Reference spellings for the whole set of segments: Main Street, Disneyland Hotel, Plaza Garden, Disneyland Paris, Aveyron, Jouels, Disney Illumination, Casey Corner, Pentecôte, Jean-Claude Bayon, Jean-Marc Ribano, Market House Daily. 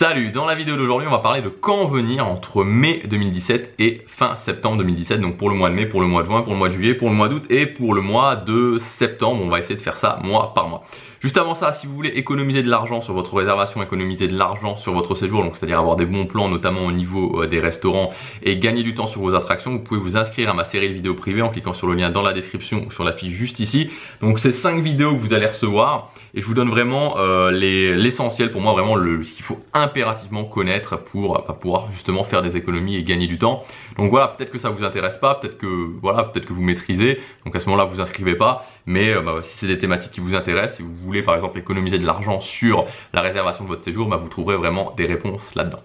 Salut, dans la vidéo d'aujourd'hui on va parler de quand venir entre mai 2017 et fin septembre 2017, donc pour le mois de mai, pour le mois de juin, pour le mois de juillet, pour le mois d'août et pour le mois de septembre. On va essayer de faire ça mois par mois. Juste avant ça, si vous voulez économiser de l'argent sur votre réservation, économiser de l'argent sur votre séjour, donc c'est-à-dire avoir des bons plans notamment au niveau des restaurants et gagner du temps sur vos attractions, vous pouvez vous inscrire à ma série de vidéos privées en cliquant sur le lien dans la description ou sur la fiche juste ici. Donc c'est 5 vidéos que vous allez recevoir et je vous donne vraiment l'essentiel, pour moi vraiment ce qu'il faut impérativement connaître pour pouvoir justement faire des économies et gagner du temps. Donc voilà, peut-être que ça vous intéresse pas, peut-être que voilà, peut-être que vous maîtrisez, donc à ce moment-là vous inscrivez pas, mais si c'est des thématiques qui vous intéressent, si vous voulez par exemple économiser de l'argent sur la réservation de votre séjour, vous trouverez vraiment des réponses là-dedans,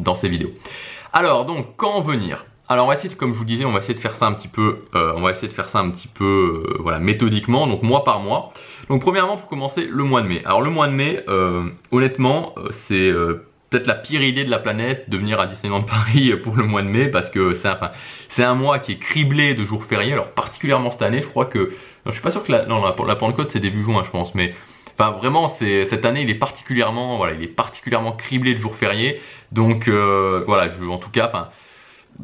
dans ces vidéos. Alors donc quand venir? Alors on va essayer, comme je vous disais, on va essayer de faire ça un petit peu, voilà, méthodiquement, donc mois par mois. Donc premièrement, pour commencer, le mois de mai. Alors le mois de mai, honnêtement, c'est peut-être la pire idée de la planète de venir à Disneyland Paris pour le mois de mai, parce que c'est un mois qui est criblé de jours fériés. Alors particulièrement cette année, je crois que, je suis pas sûr que la Pentecôte c'est début juin, je pense, mais enfin, vraiment, cette année, il est particulièrement, voilà, il est particulièrement criblé de jours fériés. Donc voilà, en tout cas,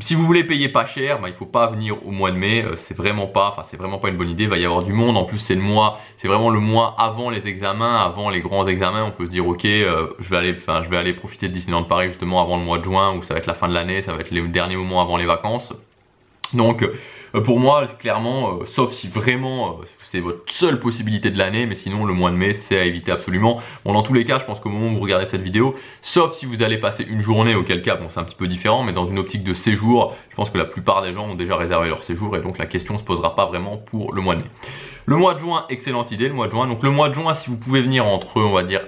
si vous voulez payer pas cher, il faut pas venir au mois de mai, c'est vraiment pas, c'est vraiment pas une bonne idée. Il va y avoir du monde, en plus c'est le mois, c'est vraiment le mois avant les examens, avant les grands examens. On peut se dire ok, je vais aller profiter de Disneyland Paris justement avant le mois de juin, où ça va être la fin de l'année, ça va être les derniers moments avant les vacances. Donc pour moi, clairement, sauf si vraiment c'est votre seule possibilité de l'année, mais sinon le mois de mai c'est à éviter absolument. Bon, dans tous les cas, je pense qu'au moment où vous regardez cette vidéo, sauf si vous allez passer une journée, auquel cas bon, c'est un petit peu différent, mais dans une optique de séjour, je pense que la plupart des gens ont déjà réservé leur séjour et donc la question ne se posera pas vraiment pour le mois de mai. Le mois de juin, excellente idée, le mois de juin. Donc le mois de juin, si vous pouvez venir entre, on va dire,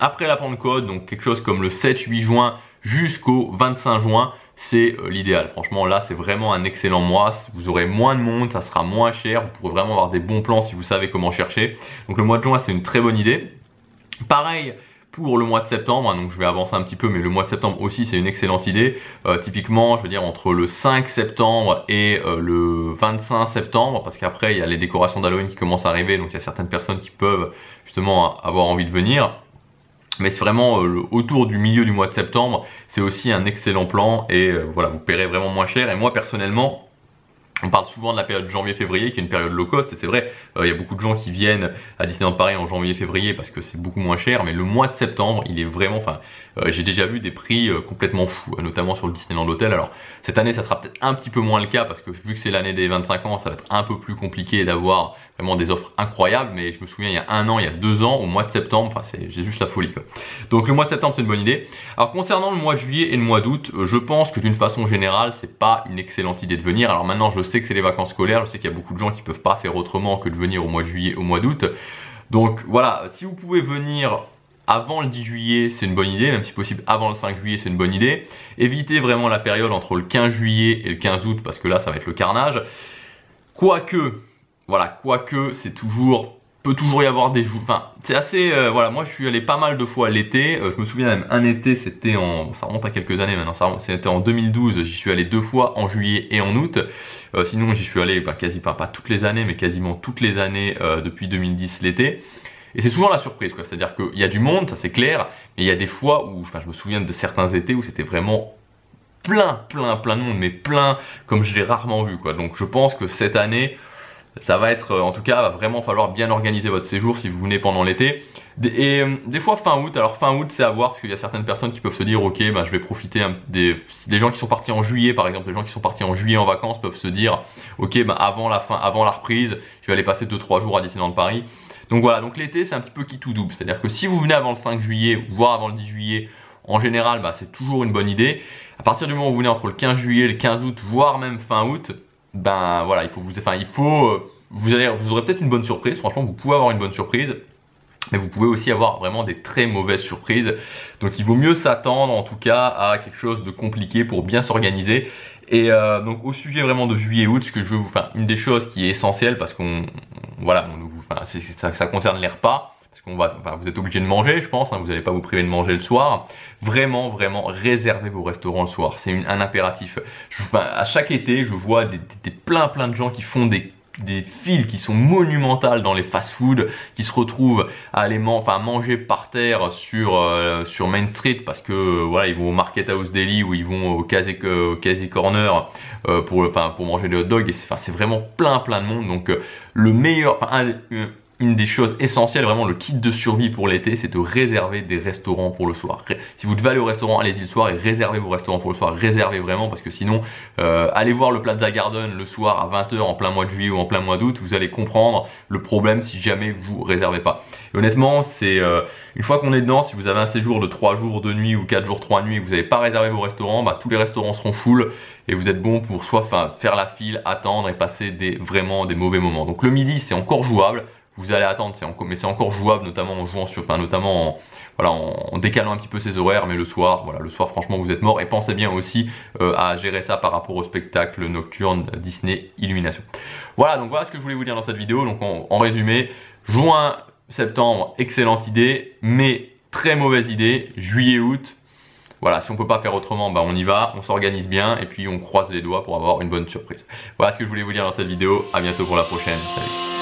après la Pentecôte, donc quelque chose comme le 7-8 juin jusqu'au 25 juin, c'est l'idéal. Franchement, là c'est vraiment un excellent mois, vous aurez moins de monde, ça sera moins cher, vous pourrez vraiment avoir des bons plans si vous savez comment chercher. Donc le mois de juin, c'est une très bonne idée. Pareil pour le mois de septembre, donc je vais avancer un petit peu, mais le mois de septembre aussi c'est une excellente idée. Typiquement, je veux dire entre le 5 septembre et le 25 septembre, parce qu'après il y a les décorations d'Halloween qui commencent à arriver, donc il y a certaines personnes qui peuvent justement avoir envie de venir. Mais c'est vraiment autour du milieu du mois de septembre, c'est aussi un excellent plan et voilà, vous paierez vraiment moins cher. Et moi personnellement, on parle souvent de la période janvier-février qui est une période low cost, et c'est vrai, il y a beaucoup de gens qui viennent à Disneyland Paris en janvier-février parce que c'est beaucoup moins cher, mais le mois de septembre, il est vraiment, j'ai déjà vu des prix complètement fous, notamment sur le Disneyland Hotel. Alors cette année, ça sera peut-être un petit peu moins le cas parce que vu que c'est l'année des 25 ans, ça va être un peu plus compliqué d'avoir vraiment des offres incroyables, mais je me souviens il y a un an, il y a 2 ans, au mois de septembre, c'est juste la folie, quoi. Donc le mois de septembre, c'est une bonne idée. Alors concernant le mois de juillet et le mois d'août, je pense que d'une façon générale, c'est pas une excellente idée de venir. Alors maintenant, je sais que c'est les vacances scolaires, je sais qu'il y a beaucoup de gens qui peuvent pas faire autrement que de venir au mois de juillet, au mois d'août. Donc voilà, si vous pouvez venir avant le 10 juillet, c'est une bonne idée, même si possible avant le 5 juillet, c'est une bonne idée. Évitez vraiment la période entre le 15 juillet et le 15 août parce que là, ça va être le carnage. Quoique, voilà, quoique c'est toujours, peut toujours y avoir des jours, c'est assez, voilà, moi je suis allé pas mal de fois l'été, je me souviens même un été, c'était en, ça remonte à quelques années maintenant, c'était en 2012, j'y suis allé 2 fois, en juillet et en août, sinon j'y suis allé, pas toutes les années, mais quasiment toutes les années depuis 2010 l'été. Et c'est souvent la surprise, quoi, c'est-à-dire qu'il y a du monde, ça c'est clair, mais il y a des fois où, je me souviens de certains étés où c'était vraiment plein de monde, mais plein comme je l'ai rarement vu, quoi. Donc je pense que cette année, ça va être, en tout cas, va vraiment falloir bien organiser votre séjour si vous venez pendant l'été. Et des fois fin août, alors fin août c'est à voir, parce qu'il y a certaines personnes qui peuvent se dire ok, je vais profiter des gens qui sont partis en juillet, par exemple, les gens qui sont partis en juillet en vacances peuvent se dire ok, avant la reprise, je vais aller passer 2-3 jours à Disneyland Paris. Donc voilà, donc l'été c'est un petit peu qui tout double, c'est-à-dire que si vous venez avant le 5 juillet, voire avant le 10 juillet, en général, c'est toujours une bonne idée. À partir du moment où vous venez entre le 15 juillet et le 15 août, voire même fin août, voilà, vous aurez peut-être une bonne surprise. Franchement, vous pouvez avoir une bonne surprise, mais vous pouvez aussi avoir vraiment des très mauvaises surprises. Donc il vaut mieux s'attendre en tout cas à quelque chose de compliqué pour bien s'organiser. Et donc au sujet vraiment de juillet-août, ce que je veux vous faire, une des choses qui est essentielle, parce qu'on voilà, ça concerne les repas. Vous êtes obligé de manger, je pense, vous n'allez pas vous priver de manger le soir. Vraiment réservez vos restaurants le soir, c'est un impératif. À chaque été, je vois plein de gens qui font des des files qui sont monumentales dans les fast-food, qui se retrouvent à aller manger par terre sur sur Main Street parce que voilà, ils vont au Market House Daily ou ils vont au Casey Corner pour manger des hot dogs, et c'est vraiment plein de monde. Donc le meilleur, une des choses essentielles, vraiment le kit de survie pour l'été, c'est de réserver des restaurants pour le soir. Si vous devez aller au restaurant, allez-y le soir et réservez vos restaurants pour le soir. Réservez vraiment, parce que sinon, allez voir le Plaza Garden le soir à 20 h en plein mois de juillet ou en plein mois d'août, vous allez comprendre le problème si jamais vous réservez pas. Et honnêtement, c'est une fois qu'on est dedans, si vous avez un séjour de 3 jours, 2 nuits ou 4 jours, 3 nuits et que vous n'avez pas réservé vos restaurants, bah, tous les restaurants seront full et vous êtes bon pour soit faire la file, attendre et passer vraiment des mauvais moments. Donc le midi, c'est encore jouable. Vous allez attendre, mais c'est encore jouable, notamment en jouant sur, en décalant un petit peu ses horaires. Mais le soir, voilà, le soir, franchement, vous êtes mort. Et pensez bien aussi à gérer ça par rapport au spectacle nocturne Disney Illumination. Voilà, donc voilà ce que je voulais vous dire dans cette vidéo. Donc en résumé, juin, septembre, excellente idée, mais très mauvaise idée. Juillet, août, voilà, si on peut pas faire autrement, bah on y va, on s'organise bien et puis on croise les doigts pour avoir une bonne surprise. Voilà ce que je voulais vous dire dans cette vidéo. À bientôt pour la prochaine. Salut.